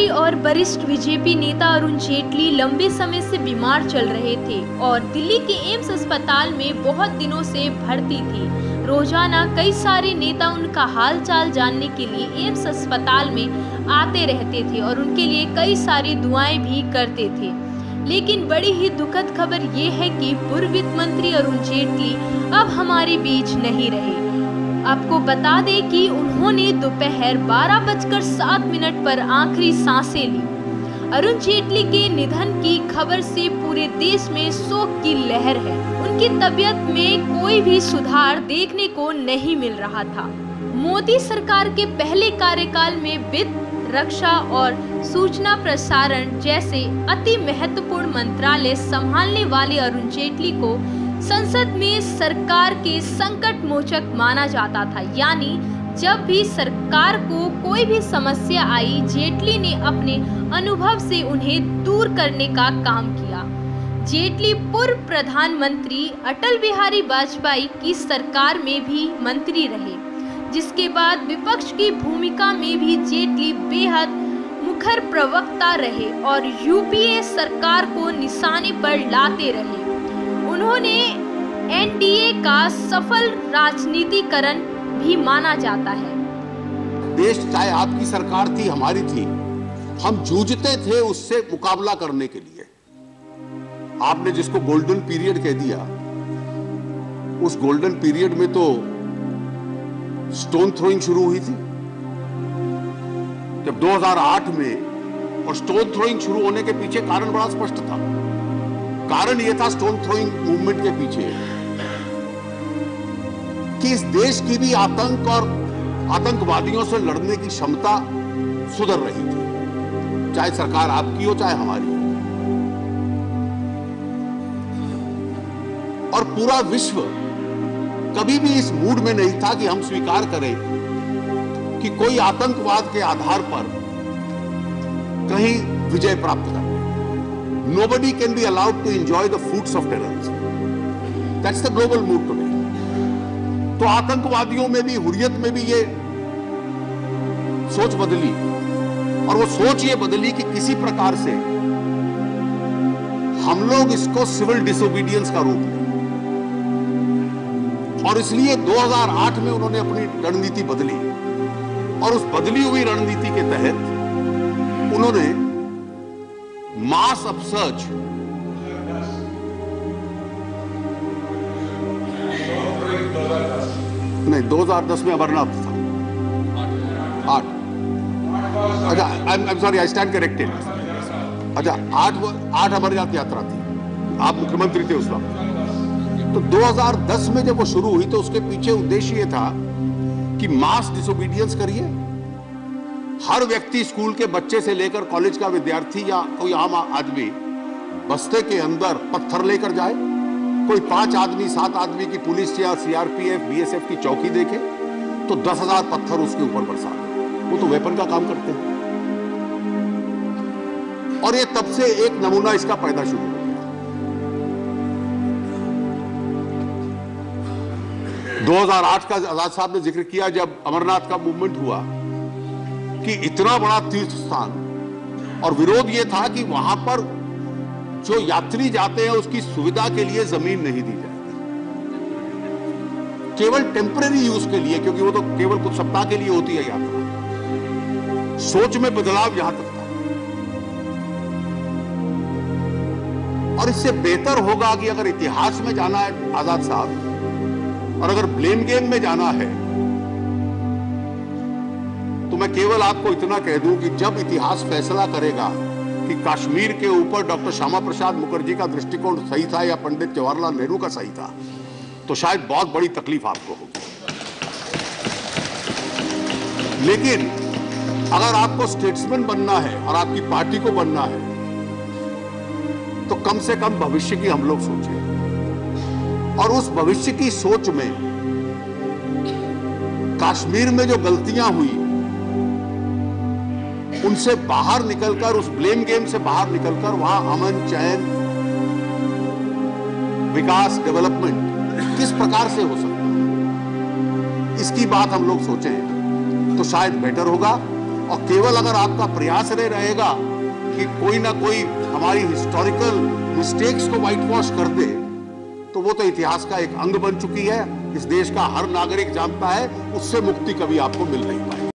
मंत्री और वरिष्ठ बीजेपी नेता अरुण जेटली लंबे समय से बीमार चल रहे थे और दिल्ली के एम्स अस्पताल में बहुत दिनों से भर्ती थी। रोजाना कई सारे नेता उनका हालचाल जानने के लिए एम्स अस्पताल में आते रहते थे और उनके लिए कई सारी दुआएं भी करते थे। लेकिन बड़ी ही दुखद खबर ये है कि पूर्व वित्त मंत्री अरुण जेटली अब हमारे बीच नहीं रहे। आपको बता दें कि उन्होंने दोपहर 12:07 पर आखिरी सांसें ली। अरुण जेटली के निधन की खबर से पूरे देश में शोक की लहर है। उनकी तबीयत में कोई भी सुधार देखने को नहीं मिल रहा था। मोदी सरकार के पहले कार्यकाल में वित्त, रक्षा और सूचना प्रसारण जैसे अति महत्वपूर्ण मंत्रालय संभालने वाले अरुण जेटली को संसद में सरकार के संकट मोचक माना जाता था, यानी जब भी सरकार को कोई भी समस्या आई, जेटली ने अपने अनुभव से उन्हें दूर करने का काम किया। जेटली पूर्व प्रधानमंत्री अटल बिहारी वाजपेयी की सरकार में भी मंत्री रहे, जिसके बाद विपक्ष की भूमिका में भी जेटली बेहद मुखर प्रवक्ता रहे और यूपीए सरकार को निशाने पर लाते रहे। उन्होंने एनडीए का सफल राजनीतिकरण भी माना जाता है। देश चाहे आपकी सरकार थी, हमारी थी, हम जूझते थे उससे मुकाबला करने के लिए। आपने जिसको गोल्डन पीरियड कह दिया, उस गोल्डन पीरियड में तो स्टोन थ्रोइंग शुरू हुई थी। जब 2008 में, और स्टोन थ्रोइंग शुरू होने के पीछे कारण बड़ा स्पष्ट था। कारण यह था स्टोन थ्रोइंग मूवमेंट के पीछे कि इस देश की भी आतंक और आतंकवादियों से लड़ने की क्षमता सुधर रही थी, चाहे सरकार आपकी हो चाहे हमारी हो। और पूरा विश्व कभी भी इस मूड में नहीं था कि हम स्वीकार करें कि कोई आतंकवाद के आधार पर कहीं विजय प्राप्त कर। Nobody can be allowed to enjoy the fruits of terrorism. That's the global mood today. तो आतंकवादियों में भी, हुर्रियत में भी ये सोच बदली, और वो सोच ये बदली कि किसी प्रकार से हम लोग इसको सिविल डिसोबीडियंस का रूप दें। और इसलिए 2008 में उन्होंने अपनी रणनीति बदली, और उस बदली हुई रणनीति के तहत उन्होंने मास अपसर्ज, नहीं 2010 में अमरनाथ था 8, अच्छा I am sorry I stand corrected, अच्छा 8 अमरनाथ यात्रा थी, आप मुख्यमंत्री थे उस वक्त। तो 2010 में जब वो शुरू हुई तो उसके पीछे उद्देश्य ये था कि मास डिसोबीडियंस करिए, हर व्यक्ति, स्कूल के बच्चे से लेकर कॉलेज का विद्यार्थी या कोई आम आदमी बस्ते के अंदर पत्थर लेकर जाए, कोई 5 आदमी 7 आदमी की पुलिस या सीआरपीएफ बीएसएफ की चौकी देखे तो 10,000 पत्थर उसके ऊपर बरसा दे। वो तो वेपन का काम करते हैं। और ये तब से एक नमूना इसका पैदा शुरू हो गया। 2008 का आजाद साहब ने जिक्र किया, जब अमरनाथ का मूवमेंट हुआ कि इतना बड़ा तीर्थ स्थान, और विरोध यह था कि वहां पर जो यात्री जाते हैं उसकी सुविधा के लिए जमीन नहीं दी जाती, केवल टेम्परेरी यूज के लिए, क्योंकि वो तो केवल कुछ सप्ताह के लिए होती है यात्रा। सोच में बदलाव यहां तक था। और इससे बेहतर होगा कि अगर इतिहास में जाना है आजाद साहब, और अगर ब्लेम गेम में जाना है, तो मैं केवल आपको इतना कह दूं कि जब इतिहास फैसला करेगा कि कश्मीर के ऊपर डॉक्टर श्यामा प्रसाद मुखर्जी का दृष्टिकोण सही था या पंडित जवाहरलाल नेहरू का सही था, तो शायद बहुत बड़ी तकलीफ आपको होगी। लेकिन अगर आपको स्टेट्समैन बनना है और आपकी पार्टी को बनना है, तो कम से कम भविष्य की हम लोग सोचें। और उस भविष्य की सोच में कश्मीर में जो गलतियां हुई, उनसे बाहर निकलकर, उस ब्लेम गेम से बाहर निकलकर वहां अमन, चैन, विकास, डेवलपमेंट किस प्रकार से हो सकता है, इसकी बात हम लोग सोचें तो शायद बेटर होगा। और केवल अगर आपका प्रयास नहीं रहेगा कि कोई ना कोई हमारी हिस्टोरिकल मिस्टेक्स को व्हाइट वॉश कर दे, तो वो तो इतिहास का एक अंग बन चुकी है। इस देश का हर नागरिक जानता है, उससे मुक्ति कभी आपको मिल नहीं पाएगी।